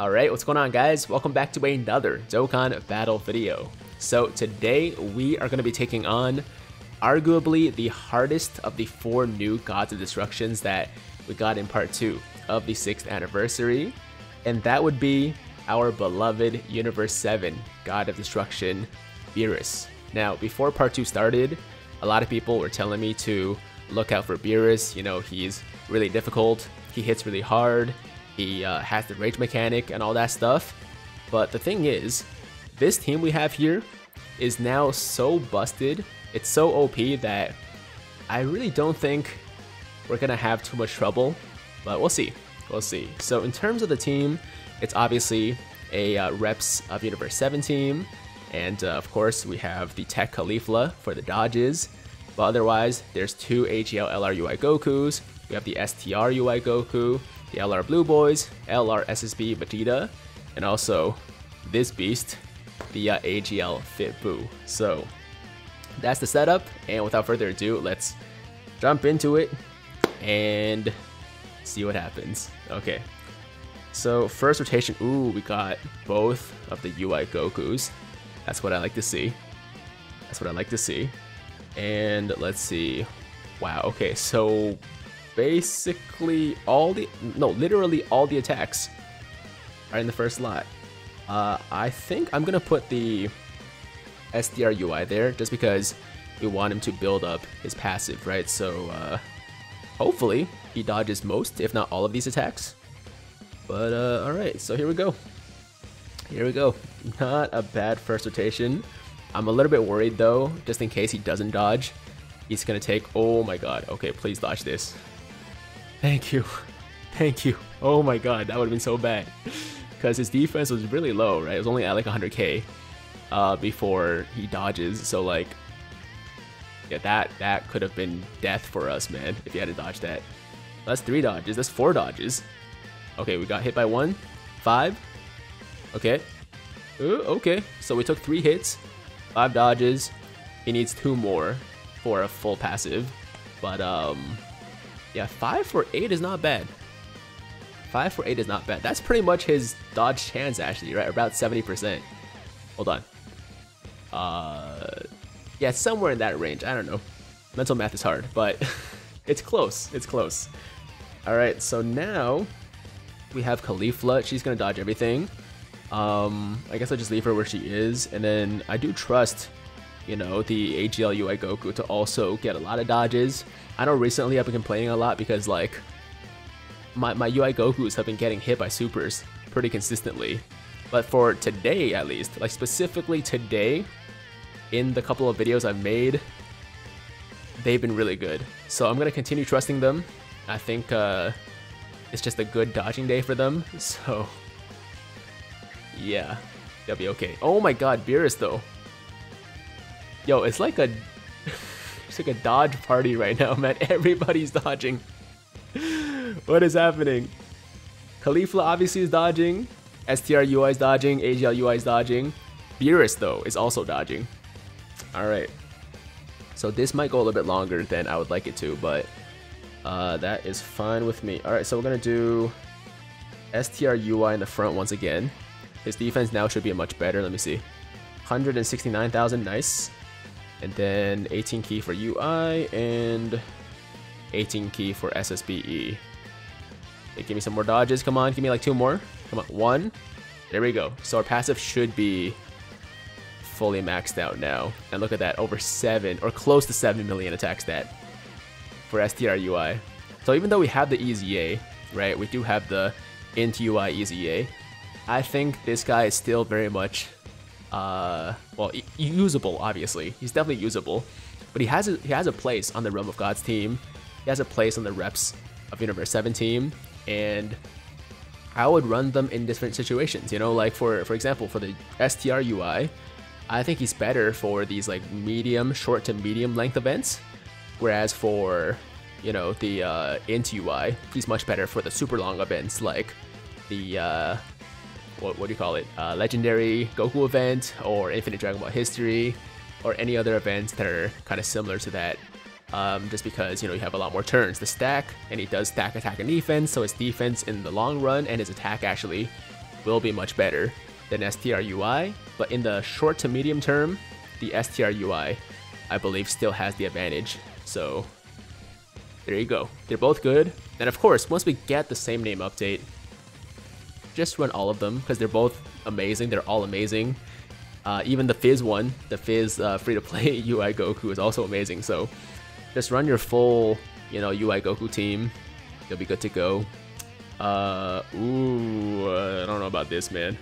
Alright, what's going on guys? Welcome back to another Dokkan Battle video. So today we are going to be taking on arguably the hardest of the four new Gods of Destructions that we got in part 2 of the 6th anniversary, and that would be our beloved Universe 7 God of Destruction, Beerus. Now, before part 2 started, a lot of people were telling me to look out for Beerus. You know, he's really difficult, he hits really hard, he has the rage mechanic and all that stuff. But the thing is, this team we have here is now so busted, it's so OP that I really don't think we're gonna have too much trouble, but we'll see, we'll see. So in terms of the team, it's obviously a Reps of Universe 7 team, and of course we have the Tech Caulifla for the dodges, but otherwise there's two AGL LR UI Gokus, we have the STR UI Goku, the LR Blue Boys, LR SSB Vegeta, and also this beast, the AGL Fit Buu. So that's the setup, and without further ado, let's jump into it and see what happens. Okay, so first rotation, ooh, we got both of the UI Gokus. That's what I like to see. That's what I like to see. And let's see. Wow, okay, so basically all the, no, literally all the attacks are in the first slot. I think I'm gonna put the SDR UI there just because we want him to build up his passive, right? So hopefully he dodges most, if not all of these attacks. But alright, so here we go. Here we go. Not a bad first rotation. I'm a little bit worried though, just in case he doesn't dodge. He's gonna take, oh my god, okay, please dodge this. Thank you. Thank you. Oh my god, that would have been so bad. Because his defense was really low, right? It was only at like 100k before he dodges. So like, yeah, that could have been death for us, man, if he had to dodge that. That's 3 dodges, that's 4 dodges. Okay, we got hit by 1, 5, okay, ooh, okay, so we took 3 hits, 5 dodges, he needs 2 more for a full passive, but yeah, 5 for 8 is not bad, 5 for 8 is not bad, that's pretty much his dodge chance actually, right, about 70%, hold on, yeah, somewhere in that range, I don't know, mental math is hard, but it's close, it's close. Alright, so now we have Caulifla. She's gonna dodge everything. I guess I'll just leave her where she is, and then I do trust, you know, the AGL UI Goku to also get a lot of dodges. I know recently I've been complaining a lot because like my UI Gokus have been getting hit by supers pretty consistently, but for today at least, like specifically today, in the couple of videos I've made, they've been really good. So I'm gonna continue trusting them. I think it's just a good dodging day for them, so yeah, they'll be okay. Oh my god, Beerus though. Yo, it's like a it's like a dodge party right now, man. Everybody's dodging. What is happening? Caulifla obviously is dodging, STR UI is dodging, AGL UI is dodging. Beerus though is also dodging. Alright. So this might go a little bit longer than I would like it to, but that is fine with me. Alright, so we're gonna do STR UI in the front once again. His defense now should be much better. Let me see. 169,000, nice. And then 18 key for UI and 18 key for SSBE. Okay, give me some more dodges. Come on, give me like 2 more. Come on, 1. There we go. So our passive should be fully maxed out now. And look at that, over 7 or close to 7 million attack stat for STR UI. So even though we have the easy A, right, we do have the int UI easy A, I think this guy is still very much, well, usable, obviously. He's definitely usable, but he has a place on the Realm of Gods team, he has a place on the Reps of Universe 7 team, and I would run them in different situations, you know, like for example, for the STR UI, I think he's better for these like medium, short to medium length events. Whereas for, you know, the int UI, he's much better for the super long events like the, what do you call it, Legendary Goku event or Infinite Dragon Ball History or any other events that are kind of similar to that. Just because, you know, you have a lot more turns to stack, and he does stack attack and defense, so his defense in the long run and his attack actually will be much better than STR UI, but in the short to medium term, the STR UI, I believe, still has the advantage. So there you go. They're both good. And of course, once we get the same name update, just run all of them because they're both amazing. They're all amazing. Even the Fizz one, the Fizz free-to-play UI Goku is also amazing. So just run your full, UI Goku team. You'll be good to go. I don't know about this, man.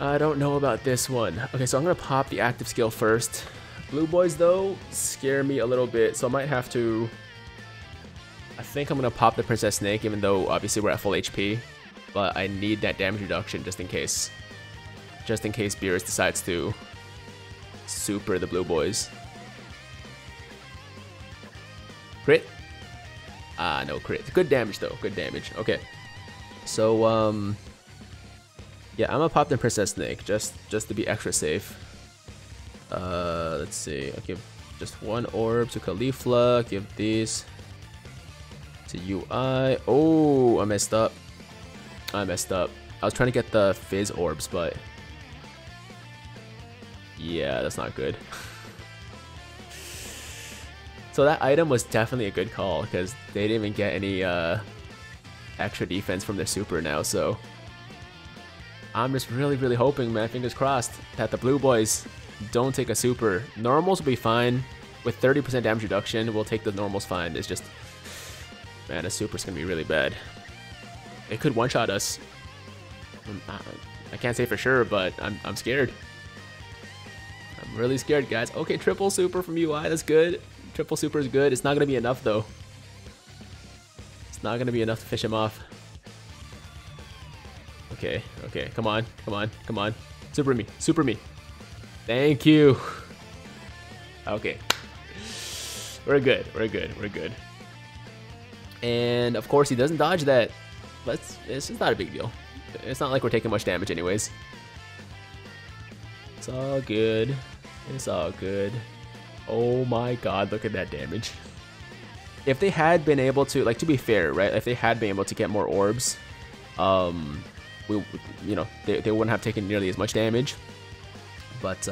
I don't know about this one. Okay, so I'm gonna pop the active skill first. Blue boys though scare me a little bit, so I might have to. I think I'm gonna pop the Princess Snake, even though obviously we're at full HP, but I need that damage reduction just in case. Just in case Beerus decides to super the blue boys. Crit? Ah, no crit. Good damage though. Good damage. Okay. So yeah, I'm gonna pop the Princess Snake just to be extra safe. Let's see. I'll give just one orb to Caulifla. Give these to UI. Oh, I messed up. I messed up. I was trying to get the Fizz orbs, but yeah, that's not good. So that item was definitely a good call because they didn't even get any extra defense from their super now. So I'm just really hoping, man, fingers crossed, that the blue boys don't take a super. Normals will be fine. With 30% damage reduction, we'll take the normals fine. It's just, man, a super's gonna be really bad. It could one-shot us. I can't say for sure, but I'm scared. I'm really scared, guys. Okay, triple super from UI, that's good. Triple super is good. It's not gonna be enough, though. It's not gonna be enough to fish him off. Okay, okay, come on, come on, come on. Super me, super me. Thank you. Okay. We're good, we're good, we're good. And of course he doesn't dodge that. It's not a big deal. It's not like we're taking much damage anyways. It's all good. It's all good. Oh my god, look at that damage. If they had been able to, like, to be fair, right? If they had been able to get more orbs, we, they wouldn't have taken nearly as much damage. But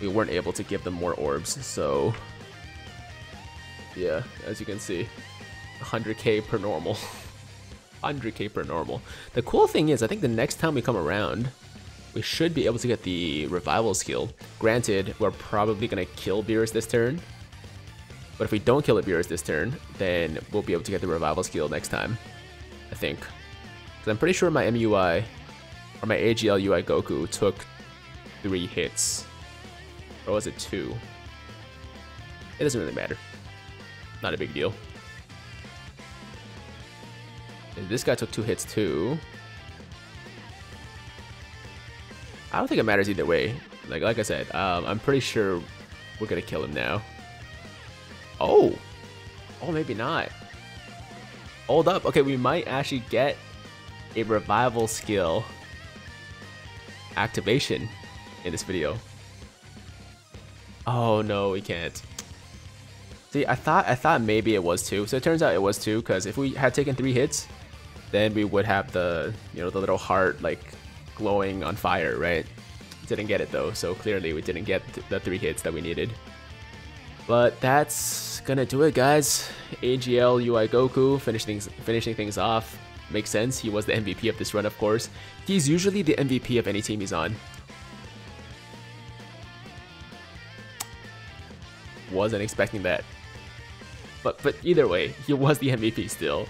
we weren't able to give them more orbs, so yeah, as you can see, 100k per normal. 100k per normal. The cool thing is, I think the next time we come around, we should be able to get the revival skill. Granted, we're probably gonna kill Beerus this turn, but if we don't kill Beerus this turn, then we'll be able to get the revival skill next time, I think. Because I'm pretty sure my MUI, or my AGL UI Goku took 3 hits, or was it 2? It doesn't really matter. Not a big deal. And this guy took 2 hits too. I don't think it matters either way. Like I said, I'm pretty sure we're gonna kill him now. Oh, oh, maybe not. Hold up. Okay, we might actually get a revival skill activation in this video. Oh no, we can't. See, I thought maybe it was 2, so it turns out it was 2, because if we had taken 3 hits, then we would have the, the little heart, like, glowing on fire, right? Didn't get it though, so clearly we didn't get the 3 hits that we needed. But that's gonna do it, guys. AGL UI Goku finishing things off. Makes sense. He was the MVP of this run, of course. He's usually the MVP of any team he's on. Wasn't expecting that, but either way, he was the MVP still,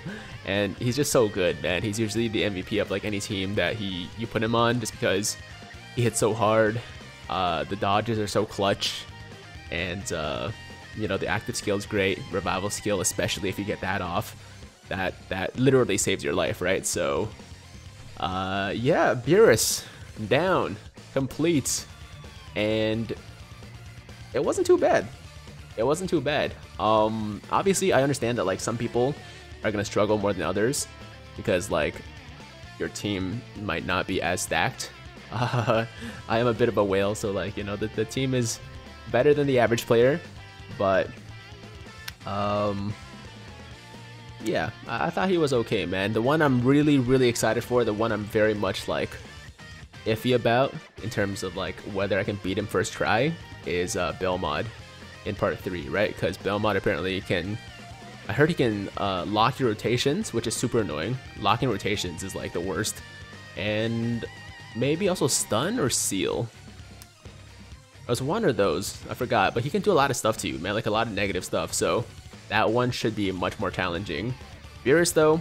and he's just so good, man. He's usually the MVP of like any team that you put him on, just because he hits so hard, the dodges are so clutch, and the active skill is great. Revival skill, especially if you get that off, that literally saves your life, right? So yeah, Beerus down, complete, and it wasn't too bad. It wasn't too bad. Obviously, I understand that like some people are gonna struggle more than others because like your team might not be as stacked. I am a bit of a whale, so like the team is better than the average player, but yeah, I thought he was okay, man. The one I'm really excited for, the one I'm very much like iffy about in terms of like whether I can beat him first try, is Belmod in part 3, right? Because Belmod apparently can, I heard he can lock your rotations, which is super annoying. Locking rotations is like the worst. And maybe also stun or seal. It was one of those, I forgot, but he can do a lot of stuff to you, man, like a lot of negative stuff, so that one should be much more challenging. Beerus though,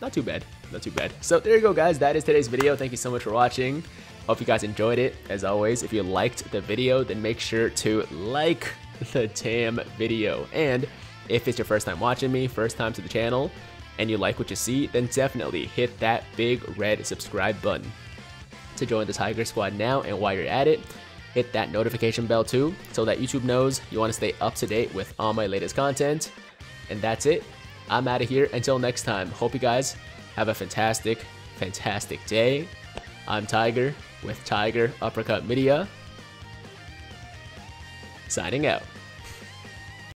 not too bad, not too bad. So there you go guys, that is today's video. Thank you so much for watching. Hope you guys enjoyed it. As always, if you liked the video, then make sure to like the damn video. And if it's your first time watching me, first time to the channel, and you like what you see, then definitely hit that big red subscribe button to join the Tiger Squad now. And while you're at it, hit that notification bell too, so that YouTube knows you want to stay up to date with all my latest content. And that's it. I'm out of here. Until next time, hope you guys have a fantastic, fantastic day. I'm Tiger with Tiger Uppercut Media, signing out.